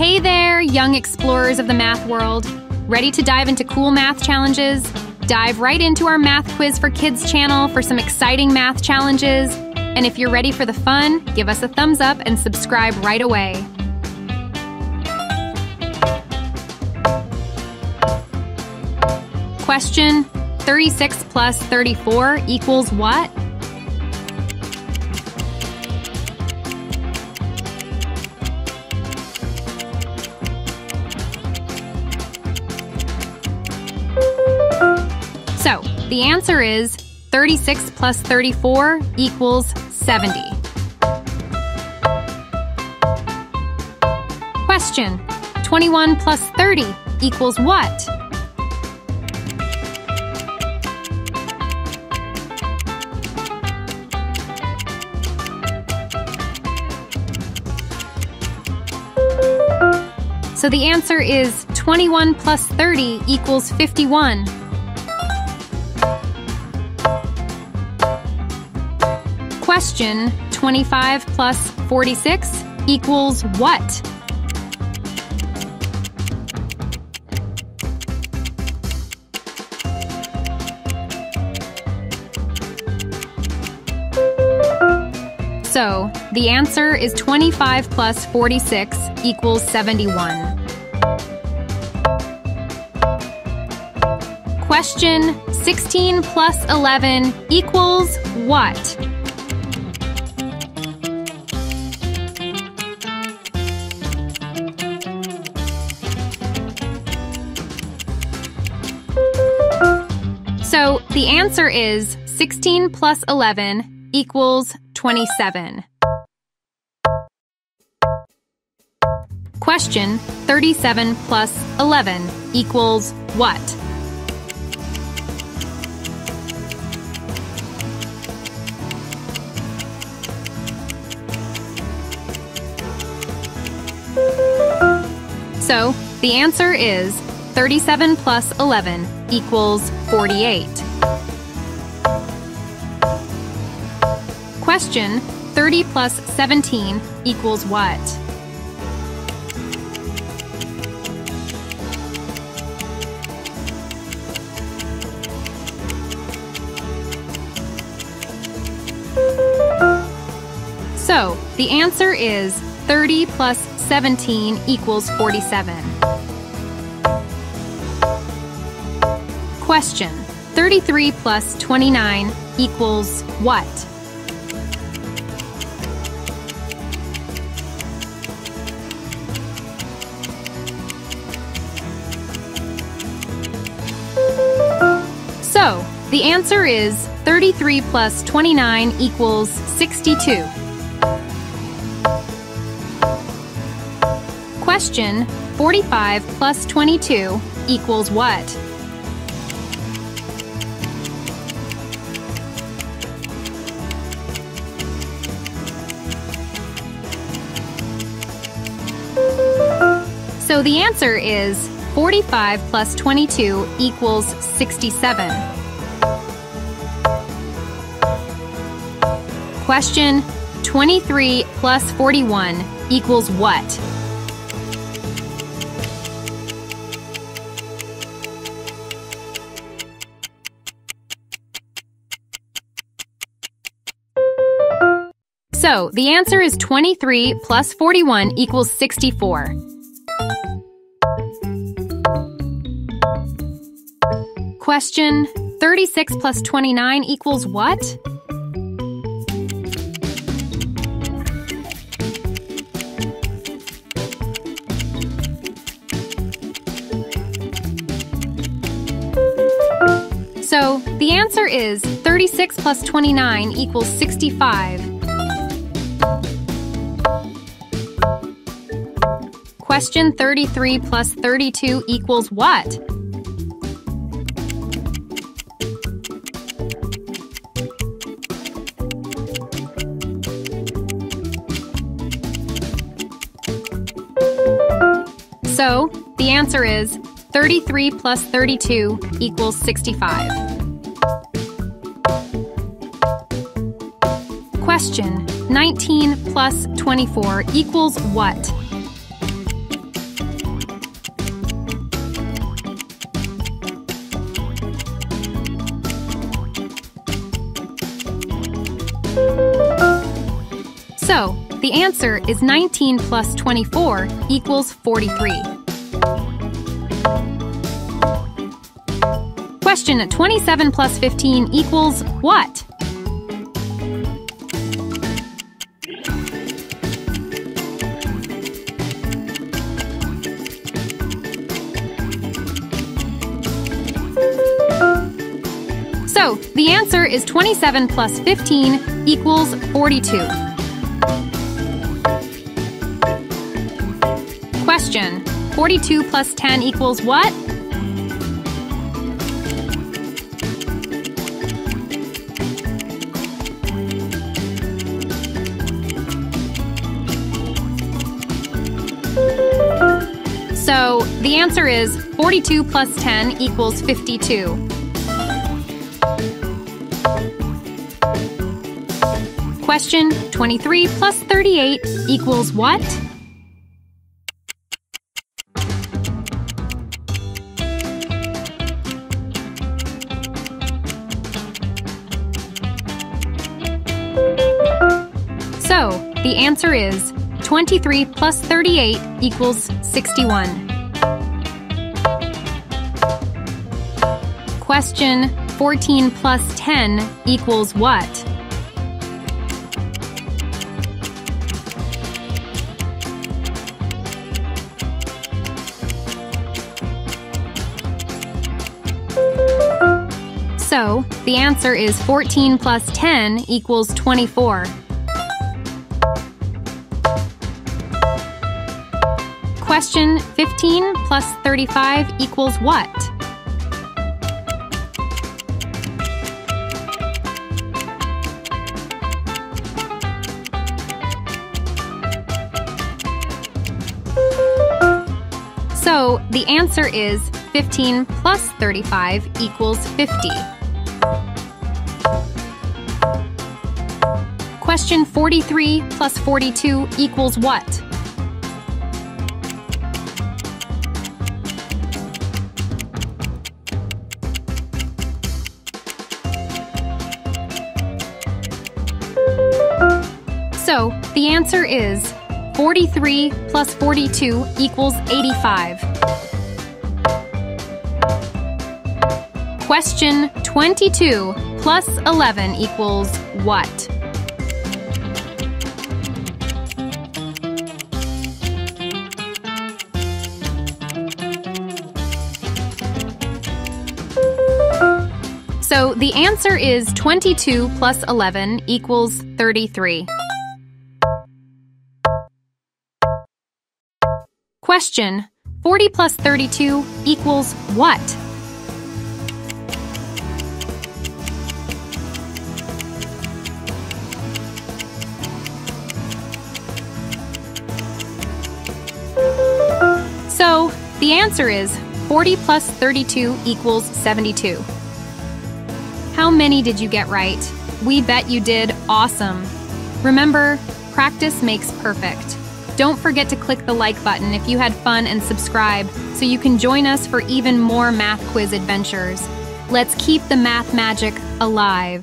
Hey there, young explorers of the math world. Ready to dive into cool math challenges? Dive right into our Math Quiz for Kids channel for some exciting math challenges. And if you're ready for the fun, give us a thumbs up and subscribe right away. Question: 36 plus 34 equals what? So, the answer is 36 plus 34 equals 70. Question: 21 plus 30 equals what? So the answer is 21 plus 30 equals 51. Question: 25 plus 46 equals what? So, the answer is 25 plus 46 equals 71. Question: 16 plus 11 equals what? So, the answer is 16 plus 11 equals 27. Question: 37 plus 11 equals what? So, the answer is 37 plus 11 equals 48. Question: 30 plus 17 equals what? So, the answer is 30 plus 17 equals 47. Question: 33 plus 29 equals what? So, the answer is 33 plus 29 equals 62. Question: 45 plus 22 equals what? So the answer is 45 plus 22 equals 67. Question: 23 plus 41 equals what? So, the answer is 23 plus 41 equals 64. Question: 36 plus 29 equals what? So, the answer is 36 plus 29 equals 65. Question: 33 plus 32 equals what? So, the answer is 33 plus 32 equals 65. Question: 19 plus 24 equals what? answer is 19 plus 24 equals 43. Question 27 plus 15 equals what? So, the answer is 27 plus 15 equals 42. Question: 42 plus 10 equals what? So, the answer is 42 plus 10 equals 52. Question 23 plus 38 equals what? So, the answer is 23 plus 38 equals 61. Question 14 plus 10 equals what? So, the answer is 14 plus 10 equals 24. Question 15 plus 35 equals what? So, the answer is 15 plus 35 equals 50. Question 43 plus 42 equals what? So, the answer is 43 plus 42 equals 85. Question 22 plus 11 equals what? So, the answer is 22 plus 11 equals 33. Question: 40 plus 32 equals what? So, the answer is 40 plus 32 equals 72. How many did you get right? We bet you did awesome! Remember, practice makes perfect. Don't forget to click the like button if you had fun and subscribe so you can join us for even more math quiz adventures. Let's keep the math magic alive!